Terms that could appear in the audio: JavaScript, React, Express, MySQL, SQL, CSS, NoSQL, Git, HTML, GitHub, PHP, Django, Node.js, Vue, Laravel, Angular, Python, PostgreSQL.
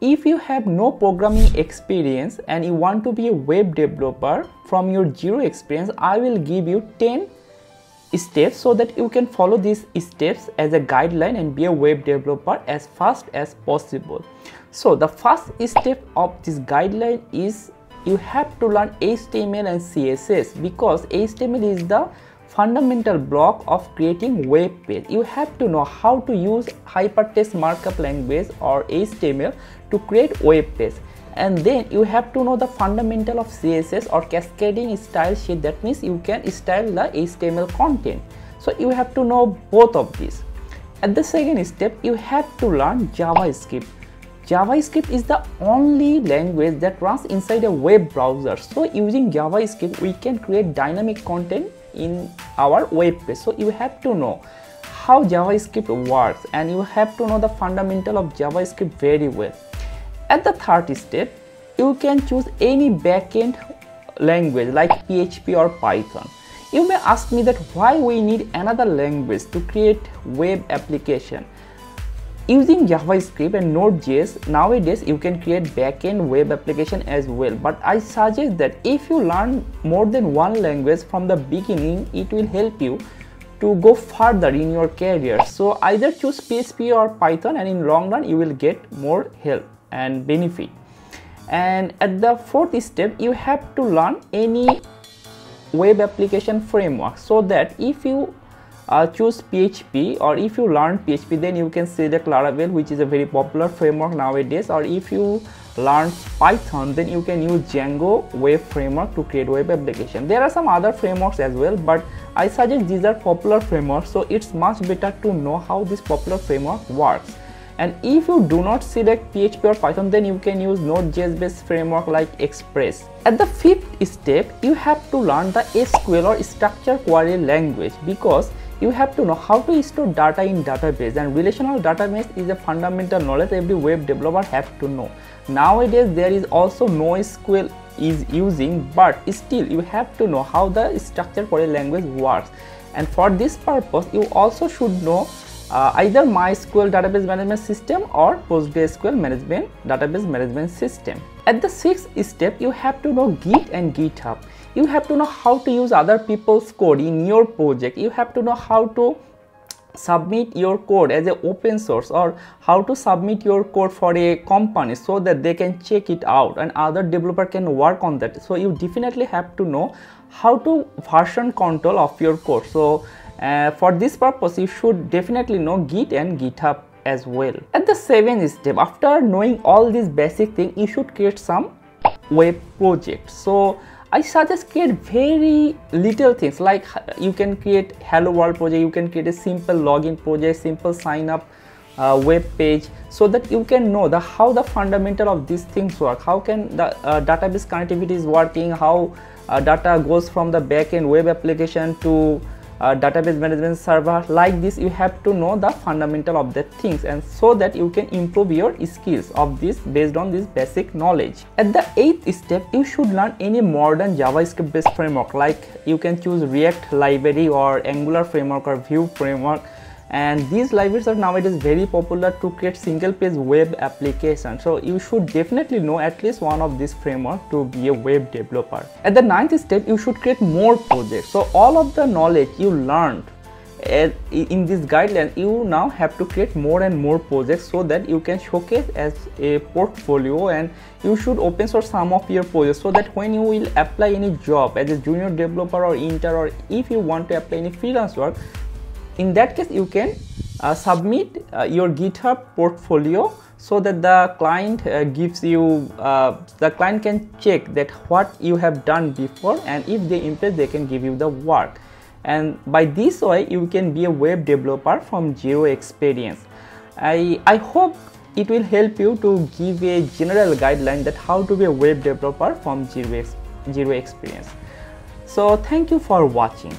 If you have no programming experience and you want to be a web developer from your zero experience, I will give you 10 steps so that you can follow these steps as a guideline and be a web developer as fast as possible. So the first step of this guideline is you have to learn HTML and CSS, because HTML is the fundamental block of creating web page. You have to know how to use hypertext markup language or HTML to create web page, and then you have to know the fundamental of CSS or cascading style sheet. That means you can style the HTML content. So you have to know both of these. At the second step, you have to learn JavaScript. JavaScript is the only language that runs inside a web browser. So using JavaScript, we can create dynamic content in our web page. So you have to know how JavaScript works, and you have to know the fundamental of JavaScript very well. At the third step, you can choose any backend language like PHP or Python. You may ask me that why we need another language to create web application. Using JavaScript and Node.js, nowadays you can create backend web application as well, but I suggest that if you learn more than one language from the beginning, it will help you to go further in your career. So either choose PHP or Python, and in long run you will get more help and benefit. And at the fourth step, you have to learn any web application framework, so that if you choose PHP, or if you learn PHP, then you can select Laravel, which is a very popular framework nowadays. Or if you learn Python, then you can use Django web framework to create web application. There are some other frameworks as well, but I suggest these are popular frameworks, so it's much better to know how this popular framework works. And if you do not select PHP or Python, then you can use Node.js based framework like Express. At the fifth step, you have to learn the SQL or structured query language, because you have to know how to store data in database, and relational database is a fundamental knowledge every web developer has to know. Nowadays there is also NoSQL is using, but still you have to know how the structured query language works. And for this purpose, you also should know either MySQL database management system or PostgreSQL database management system. At the sixth step, you have to know Git and GitHub. You have to know how to use other people's code in your project. You have to know how to submit your code as an open source, or how to submit your code for a company so that they can check it out and other developer can work on that. So you definitely have to know how to version control of your code. So for this purpose, you should definitely know Git and GitHub as well. At the seventh step, after knowing all these basic things, you should create some web project. So I suggest create very little things, like you can create hello world project, you can create a simple login project, simple sign up web page, so that you can know the how the fundamental of these things work, how can the database connectivity is working, how data goes from the backend web application to database management server. Like this, you have to know the fundamental of the things, and so that you can improve your skills of this based on this basic knowledge. At the eighth step, you should learn any modern JavaScript based framework, like you can choose React library or Angular framework or Vue framework, and these libraries are nowadays very popular to create single page web application. So you should definitely know at least one of these framework to be a web developer. At the ninth step, you should create more projects. So all of the knowledge you learned in this guideline, you now have to create more and more projects, so that you can showcase as a portfolio, and you should open source some of your projects, so that when you will apply any job as a junior developer or intern, or if you want to apply any freelance work, in that case you can submit your GitHub portfolio, so that the client client can check that what you have done before, and if they impress, they can give you the work. And by this way, you can be a web developer from zero experience. I hope it will help you to give a general guideline that how to be a web developer from zero experience. So thank you for watching.